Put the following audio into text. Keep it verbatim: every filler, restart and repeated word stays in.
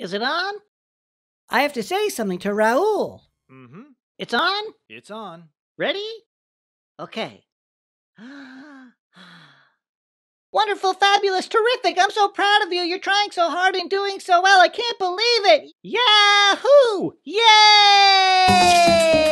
Is it on? I have to say something to Raul. Mm-hmm. It's on? It's on. Ready? Okay. Wonderful, fabulous, terrific. I'm so proud of you. You're trying so hard and doing so well. I can't believe it. Yahoo! Yay!